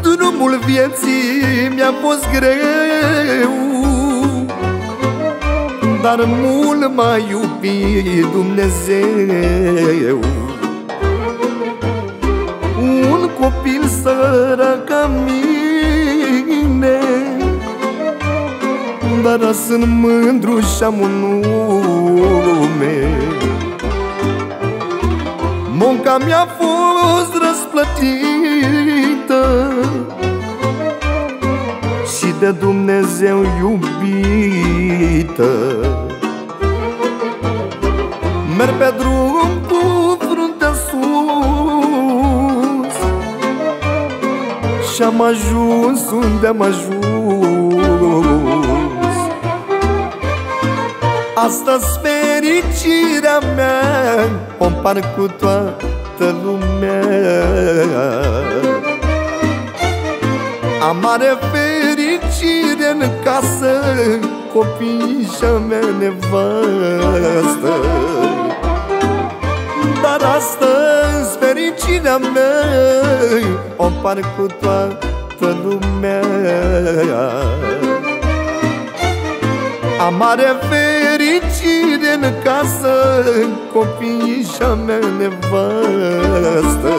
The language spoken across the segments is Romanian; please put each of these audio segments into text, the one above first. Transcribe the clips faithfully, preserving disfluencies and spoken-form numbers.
Drumul vieții mi-a fost greu, dar mult m-a iubit Dumnezeu. Un copil sărac ca mine, dar sunt mândru și-am un nume. Munca mi-a fost răsplătită și de Dumnezeu iubită. Merg pe drum cu fruntea sus și-am ajuns unde-am ajuns. Asta-s fericirea mea, o împart cu toată lumea. Am mare fericire în casă, copii și-a mea nevastă. Dar astăzi fericirea mea o împart cu toată lumea. Am mare fericire în casă, copii și-a mea nevastă.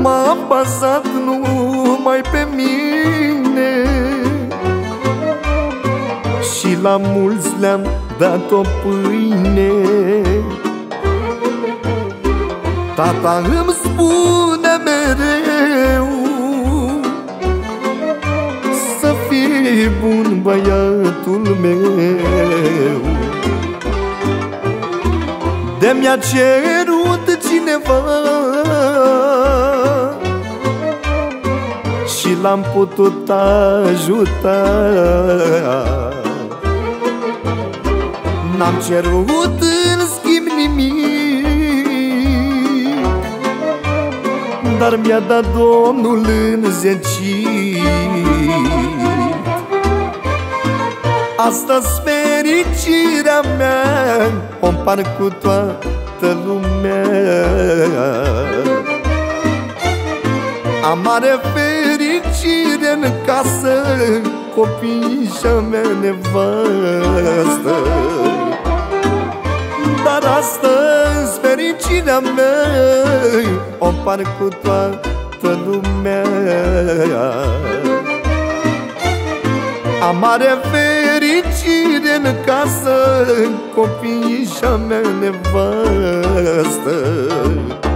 M-a bazat numai pe mine și la mulți le-am dat o pâine. Tata îmi spune mereu să fii bun, băiatul meu. De mi-a cerut cineva și l-am putut ajuta. N-am cerut în schimb nimic, dar mi-a dat Domnul înzecit. Asta-s fericirea mea, o împart cu toată lumea. Am mare fericire în casă, copii și-a mea nevastă. Dar astăzi fericirea mea o împart cu toată lumea. Am mare fericire în casă, copii și-a mea nevastă.